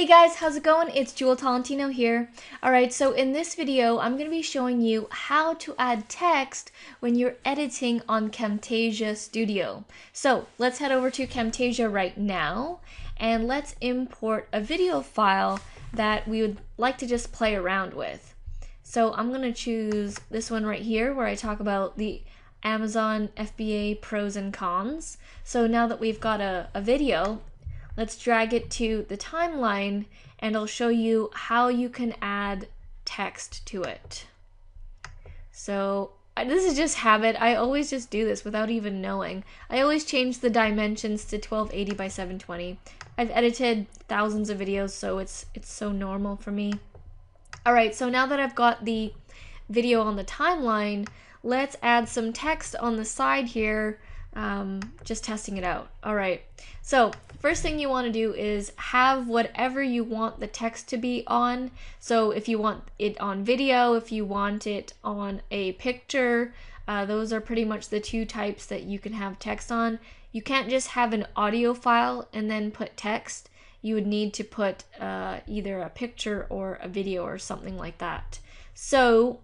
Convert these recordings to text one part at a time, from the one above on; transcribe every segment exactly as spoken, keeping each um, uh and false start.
Hey guys, how's it going? It's Jewel Tolentino here. Alright, so in this video, I'm going to be showing you how to add text when you're editing on Camtasia Studio. So let's head over to Camtasia right now and let's import a video file that we would like to just play around with. So I'm going to choose this one right here where I talk about the Amazon F B A pros and cons. So now that we've got a, a video, let's drag it to the timeline and I'll show you how you can add text to it. So this is just habit. I always just do this without even knowing. I always change the dimensions to twelve eighty by seven twenty. I've edited thousands of videos, so it's it's so normal for me. All right, so now that I've got the video on the timeline, let's add some text on the side here. Um, just testing it out. All right, so first thing you want to do is have whatever you want the text to be on. So if you want it on video, if you want it on a picture, uh, those are pretty much the two types that you can have text on. You can't just have an audio file and then put text. You would need to put uh, either a picture or a video or something like that. So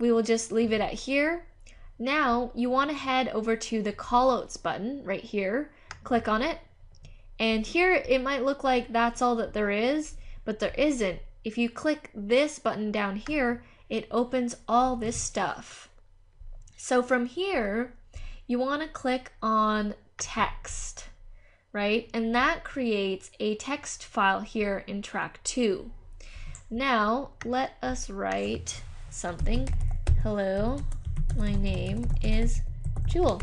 we will just leave it at here. Now you want to head over to the callouts button right here, click on it, and here it might look like that's all that there is, but there isn't. If you click this button down here, it opens all this stuff. So from here, you want to click on text, right? And that creates a text file here in track two. Now let us write something. Hello. My name is Jewel.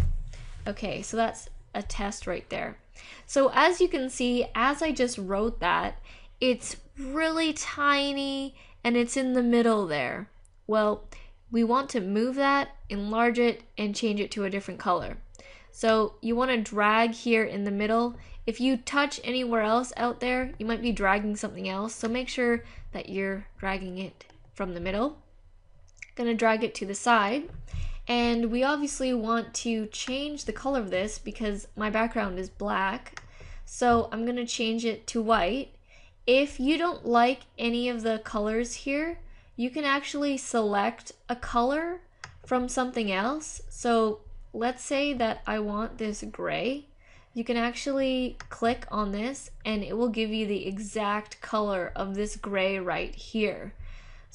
Okay, so that's a test right there. So as you can see, as I just wrote that, it's really tiny and it's in the middle there. Well, we want to move that, enlarge it, and change it to a different color. So you want to drag here in the middle. If you touch anywhere else out there, you might be dragging something else. So make sure that you're dragging it from the middle. Gonna drag it to the side, and we obviously want to change the color of this because my background is black, so I'm gonna change it to white. If you don't like any of the colors here, you can actually select a color from something else. So let's say that I want this gray. You can actually click on this and it will give you the exact color of this gray right here.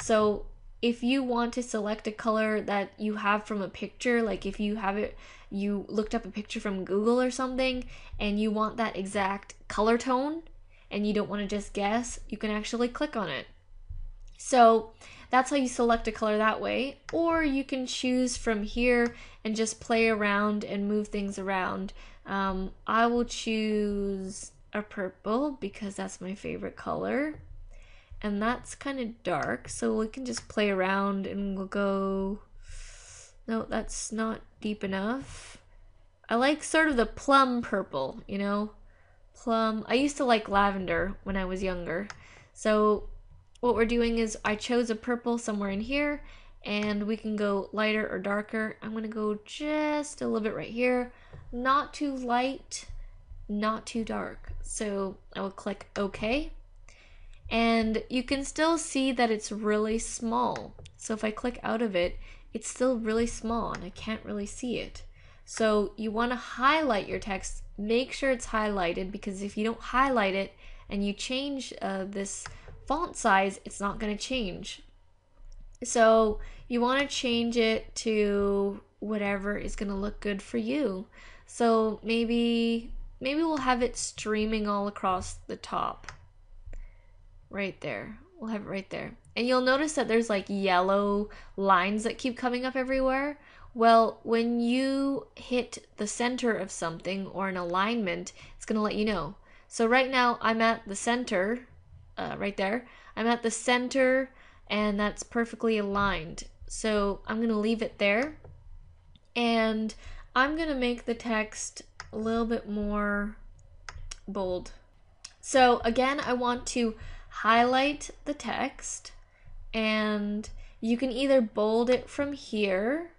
So if you want to select a color that you have from a picture, like if you have it, you looked up a picture from Google or something, and you want that exact color tone, and you don't want to just guess, you can actually click on it. So that's how you select a color that way, or you can choose from here and just play around and move things around. Um, I will choose a purple because that's my favorite color. And that's kind of dark, so we can just play around and we'll go, no, that's not deep enough. I like sort of the plum purple, you know, plum. I used to like lavender when I was younger. So what we're doing is I chose a purple somewhere in here, and we can go lighter or darker. I'm gonna go just a little bit right here, not too light, not too dark. So I will click OK. And you can still see that it's really small. So if I click out of it, it's still really small and I can't really see it. So you want to highlight your text. Make sure it's highlighted, because if you don't highlight it and you change uh, this font size, it's not going to change. So you want to change it to whatever is going to look good for you. So maybe maybe we'll have it streaming all across the top. Right there, we'll have it right there. And you'll notice that there's like yellow lines that keep coming up everywhere. Well, when you hit the center of something or an alignment, it's gonna let you know. So right now I'm at the center, uh, right there. I'm at the center and that's perfectly aligned. So I'm gonna leave it there. And I'm gonna make the text a little bit more bold. So again, I want to highlight the text, and you can either bold it from here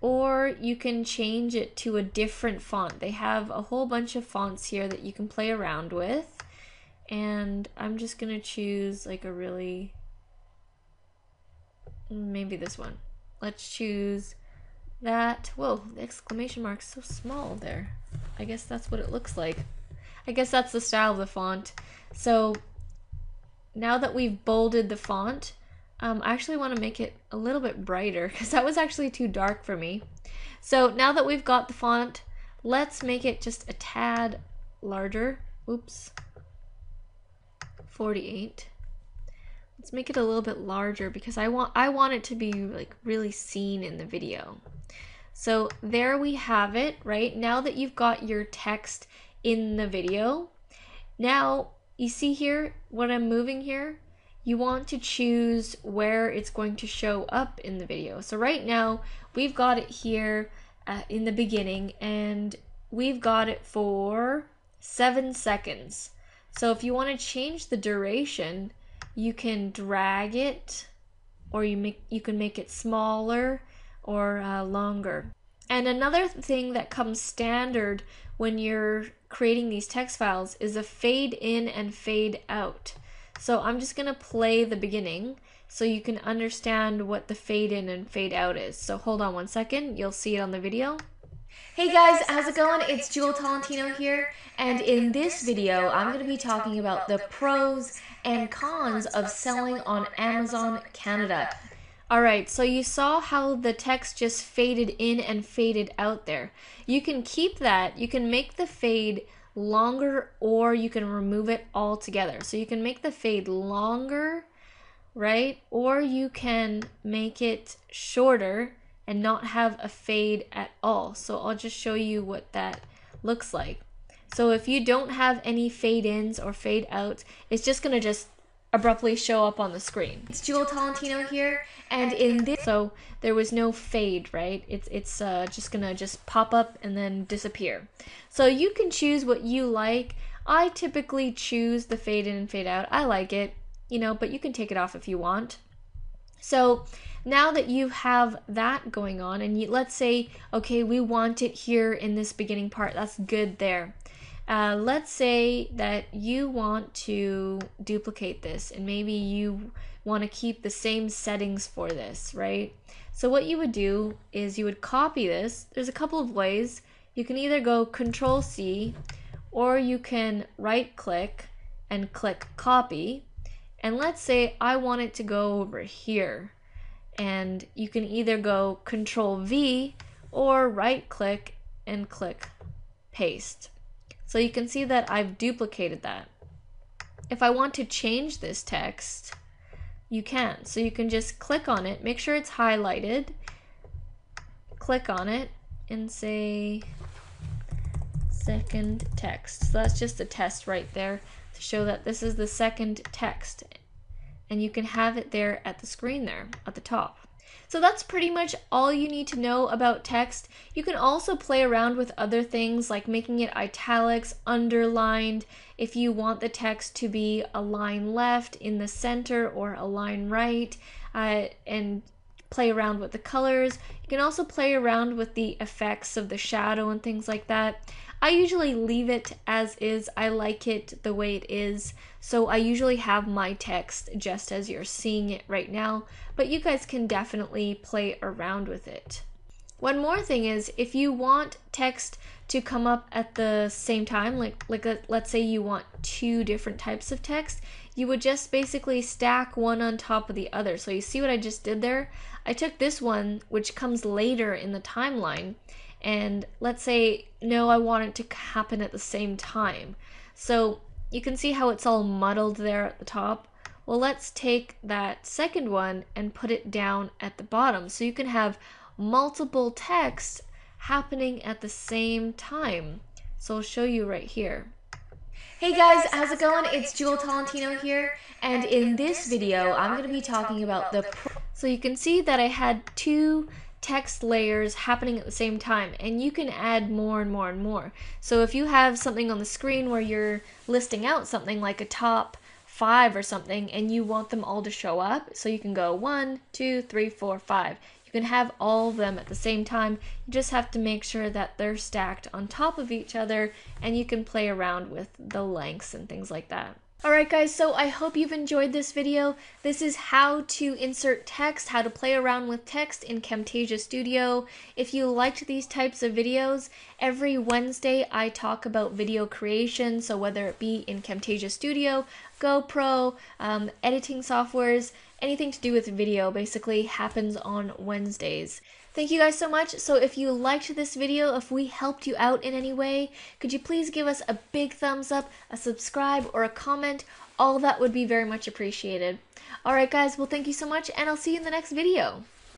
or you can change it to a different font. They have a whole bunch of fonts here that you can play around with, And I'm just gonna choose like a really, maybe this one. Let's choose that. Whoa, the exclamation mark's so small there. I guess that's what it looks like. I guess that's the style of the font. So now that we've bolded the font, um, I actually want to make it a little bit brighter because that was actually too dark for me. So now that we've got the font, let's make it just a tad larger. Oops, forty-eight. Let's make it a little bit larger because I want I want it to be like really seen in the video. So there we have it, right? Now that you've got your text in the video, now you see here when I'm moving here, you want to choose where it's going to show up in the video. So right now we've got it here uh, in the beginning, and we've got it for seven seconds. So if you want to change the duration, you can drag it, or you make you can make it smaller or uh, longer. And another thing that comes standard when you're creating these text files is a fade in and fade out. So I'm just gonna play the beginning so you can understand what the fade in and fade out is. So hold on one second, you'll see it on the video. Hey guys, how's it going? It's Jewel Tolentino here, and in this video I'm going to be talking about the pros and cons of selling on Amazon Canada. Alright, so you saw how the text just faded in and faded out there. You can keep that, you can make the fade longer, or you can remove it altogether. So you can make the fade longer, right? Or you can make it shorter and not have a fade at all. So I'll just show you what that looks like. So if you don't have any fade ins or fade outs, it's just gonna just abruptly show up on the screen. It's Jewel Tolentino here, and in this, so there was no fade, right? It's, it's uh, just gonna just pop up and then disappear. So you can choose what you like. I typically choose the fade in and fade out. I like it, you know, but you can take it off if you want. So now that you have that going on, and you, let's say, okay, we want it here in this beginning part, that's good there. Uh, let's say that you want to duplicate this, and maybe you want to keep the same settings for this, right? So what you would do is you would copy this. There's a couple of ways. You can either go Control C, or you can right click and click copy. And let's say I want it to go over here, and you can either go Control V or right click and click paste. So you can see that I've duplicated that. If I want to change this text, you can. So you can just click on it, make sure it's highlighted, click on it and say second text. So that's just a test right there to show that this is the second text, and you can have it there at the screen there at the top. So that's pretty much all you need to know about text. You can also play around with other things like making it italics, underlined, if you want the text to be a line left in the center or a line right, uh, and play around with the colors. You can also play around with the effects of the shadow and things like that. I usually leave it as is. I like it the way it is. So I usually have my text just as you're seeing it right now, but you guys can definitely play around with it. One more thing is, if you want text to come up at the same time, like, like a, let's say you want two different types of text, you would just basically stack one on top of the other. So you see what I just did there? I took this one, which comes later in the timeline, and let's say, no, I want it to happen at the same time. So you can see how it's all muddled there at the top. Well, let's take that second one and put it down at the bottom. So you can have multiple texts happening at the same time. So I'll show you right here. Hey guys, how's it going? It's Jewel Tolentino here, and in this video, I'm going to be talking about the pro. So you can see that I had two text layers happening at the same time, and you can add more and more and more. So if you have something on the screen where you're listing out something like a top five or something, and you want them all to show up, so you can go one, two, three, four, five. You can have all of them at the same time. You just have to make sure that they're stacked on top of each other, and you can play around with the lengths and things like that. Alright guys, so I hope you've enjoyed this video. This is how to insert text, how to play around with text in Camtasia Studio. If you liked these types of videos, every Wednesday I talk about video creation, so whether it be in Camtasia Studio, GoPro, um, editing softwares, anything to do with video basically happens on Wednesdays. Thank you guys so much. So if you liked this video, if we helped you out in any way, could you please give us a big thumbs up, a subscribe, or a comment? All that would be very much appreciated. All right, guys, well, thank you so much, and I'll see you in the next video.